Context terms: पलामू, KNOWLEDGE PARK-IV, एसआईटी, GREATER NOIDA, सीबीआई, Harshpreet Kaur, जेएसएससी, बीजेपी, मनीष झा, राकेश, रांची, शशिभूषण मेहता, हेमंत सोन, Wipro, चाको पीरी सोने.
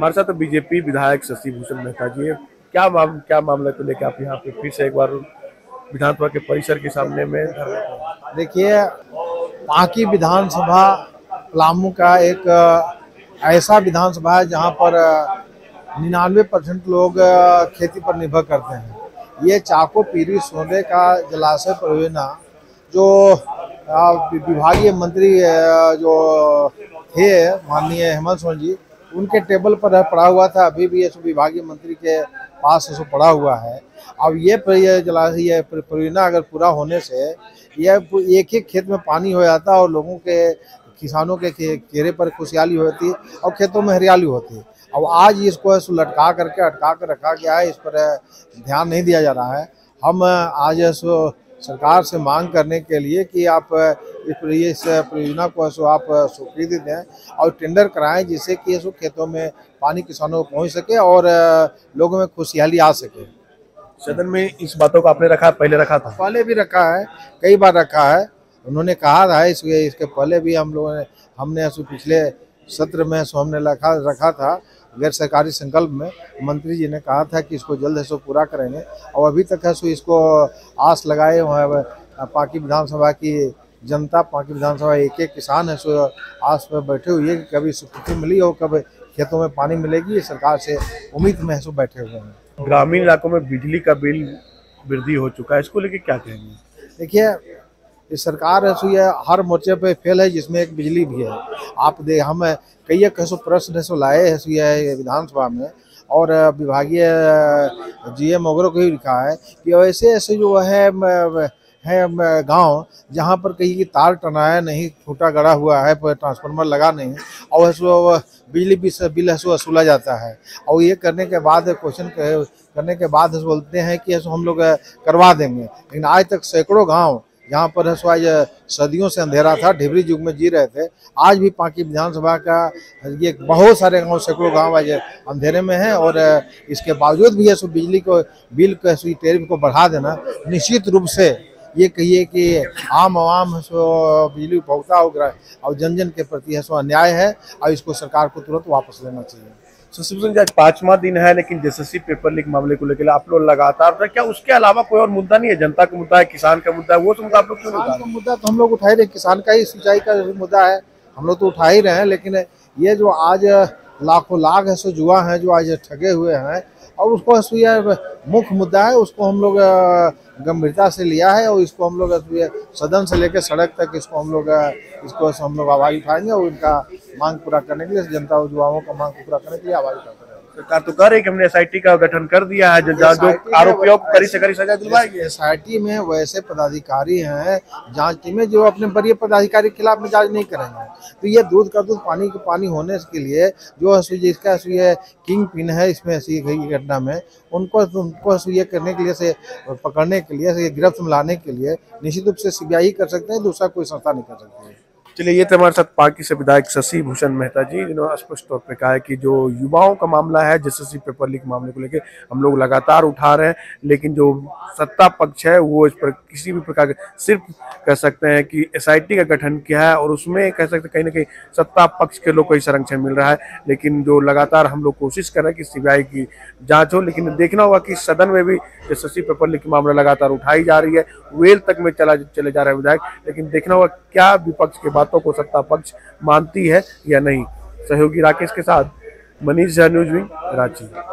हमारे साथ बीजेपी विधायक शशिभूषण मेहता जी है। क्या मामला को लेकर आप यहाँ पे फिर से एक बार विधानसभा के परिसर के सामने में? देखिए, बाकी विधानसभा पलामू का एक ऐसा विधानसभा है जहाँ पर 99% लोग खेती पर निर्भर करते हैं। ये चाको पीरी सोने का जलाशय परियोजना जो विभागीय मंत्री जो थे माननीय हेमंत सोन जी, उनके टेबल पर पड़ा हुआ था। अभी भी ये विभागीय मंत्री के पास इसको पड़ा हुआ है। अब ये जलाशय परियोजना अगर पूरा होने से यह एक एक खेत में पानी हो जाता और लोगों के किसानों के चेहरे पर खुशहाली होती और खेतों में हरियाली होती। अब आज इसको लटका करके अटका कर रखा गया है, इस पर ध्यान नहीं दिया जा रहा है। हम आज सरकार से मांग करने के लिए कि आप इस परियोजना को आप स्वीकृति दें और टेंडर कराएं, जिससे कि इसको खेतों में पानी किसानों को पहुँच सके और लोगों में खुशहाली आ सके। सदन में इस बातों को आपने रखा, पहले रखा था? पहले भी रखा है, कई बार रखा है। उन्होंने कहा था इसके पहले भी हमने पिछले सत्र में रखा था गैर सरकारी संकल्प में। मंत्री जी ने कहा था कि इसको जल्द से पूरा करेंगे और अभी तक इसको आस लगाए हुए पाकी विधानसभा की जनता, पाकी विधानसभा एक एक किसान है सो आस पर बैठे हुए कि कभी स्वीकृति मिली और कभी खेतों में पानी मिलेगी। सरकार से उम्मीद में सो बैठे हुए हैं। ग्रामीण इलाकों में बिजली का बिल वृद्धि हो चुका है, इसको लेके क्या कहेंगे? देखिए, इस सरकार है हर मोर्चे पे फेल है, जिसमें एक बिजली भी है। आप दे हम कई एक प्रश्न लाए है विधानसभा में और विभागीय जीएम वगैरह को ही लिखा है कि ऐसे ऐसे जो है गांव जहां पर कहीं की तार टनाया नहीं, छोटा गड़ा हुआ है, ट्रांसफार्मर लगा नहीं और बिजली बिल वसूला जाता है। और ये करने के बाद क्वेश्चन करने के बाद बोलते हैं कि हम लोग करवा देंगे, लेकिन आज तक सैकड़ों गाँव यहाँ पर आज सदियों से अंधेरा था, ढिबरी युग में जी रहे थे। आज भी पाकी विधानसभा का ये बहुत सारे गाँव, सैकड़ों गाँव आज अंधेरे में हैं और इसके बावजूद भी है बिजली को बिल का टैरिफ को बढ़ा देना। निश्चित रूप से ये कहिए कि आम आवाम बिजली उपभोक्ता और जन जन के प्रति अन्याय है और इसको सरकार को तुरंत वापस लेना चाहिए। शशिभूषण जी, आज 5वां दिन है, लेकिन जेएसएससी पेपर लीक मामले को लेकर आप लोग लगातार, क्या उसके अलावा कोई और मुद्दा नहीं है? जनता का मुद्दा है, किसान का मुद्दा है, वो तुमको आप लोग क्यों नहीं? मुद्दा तो हम लोग उठा ही रहे, किसान का ही, सिंचाई का मुद्दा है, हम लोग तो उठा ही रहे हैं। लेकिन ये जो आज लाखों लाख ऐसे युवा हैं जो आज ठगे हुए हैं और उसको मुख्य मुद्दा है, उसको हम लोग गंभीरता से लिया है और इसको हम लोग सदन से लेकर सड़क तक इसको हम लोग आवाज उठाएंगे और इनका मांग पूरा करने के लिए, जनता और युवाओं का मांग पूरा करने के लिए आवाज उठाते हैं। सरकार तो कह रही है कि हमने एसआईटी का गठन कर दिया है, आरोपियों को कड़ी से कड़ी सजा दिलवाएगी। एसआईटी में वैसे पदाधिकारी हैं जांच टीम में जो अपने बड़े पदाधिकारी के खिलाफ में जांच नहीं करेंगे, तो ये दूध का दूध पानी का पानी होने के लिए जो जिसका किंग पिन है इसमें घटना में उनको करने के लिए पकड़ने के लिए गिरफ्त में लाने के लिए निश्चित रूप से सीबीआई कर सकते हैं, दूसरा कोई संस्था नहीं कर सकती है। चलिए, ये तो हमारे साथ पार्टी से विधायक शशिभूषण मेहता जी, जिन्होंने स्पष्ट तौर पर कहा है कि जो युवाओं का मामला है, जेएसएससी पेपर लीक मामले को लेकर हम लोग लगातार उठा रहे हैं, लेकिन जो सत्ता पक्ष है वो इस पर किसी भी प्रकार के सिर्फ कह सकते हैं कि एसआईटी का गठन किया है और उसमें कह सकते हैं कहीं ना कहीं सत्ता पक्ष के लोग को ही संरक्षण मिल रहा है। लेकिन जो लगातार हम लोग कोशिश कर रहे हैं कि सीबीआई की जाँच हो, लेकिन देखना होगा कि सदन में भी जेएसएससी पेपर लीक मामला लगातार उठाई जा रही है, वेल तक में चले जा रहा है विधायक, लेकिन देखना होगा क्या विपक्ष के बातों को सत्ता पक्ष मानती है या नहीं। सहयोगी राकेश के साथ मनीष झा, न्यूज़ विंग, रांची।